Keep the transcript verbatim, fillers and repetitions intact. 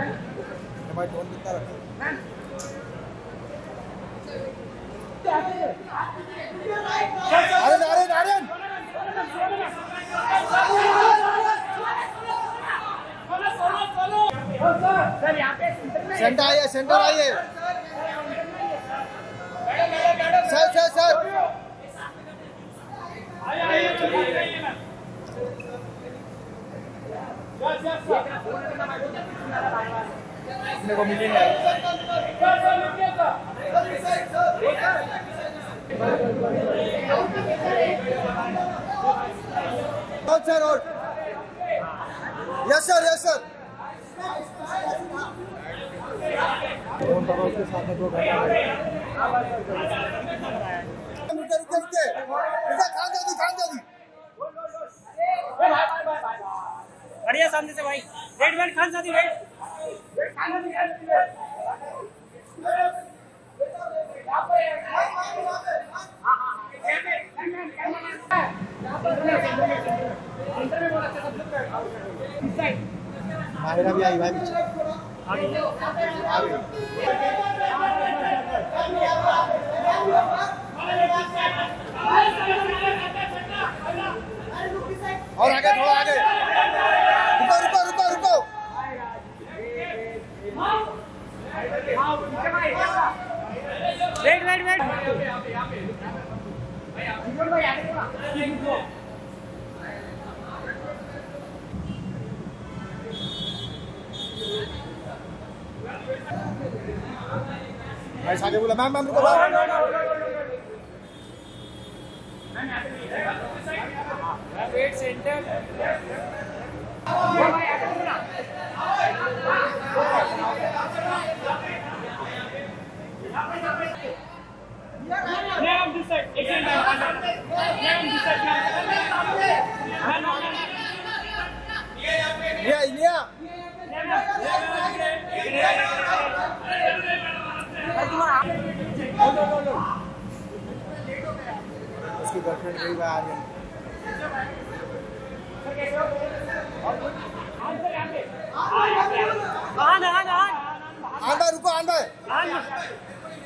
Centre आइए, centre आइए sir sir sir sir और यस सर यस सर उसके साथ में दो बढ़िया सामने से भाई रेड वेड खान साथी रेड माहिरा भी आई भाई आगे। आगे। और आगे थोड़ा आगे रुको रुको रुको रुको वेट वेट वेट आगे बोला मैम मैम रुको मैम वेट सेंटर या या उसकी गर्लफ्रेंड गई बाहर।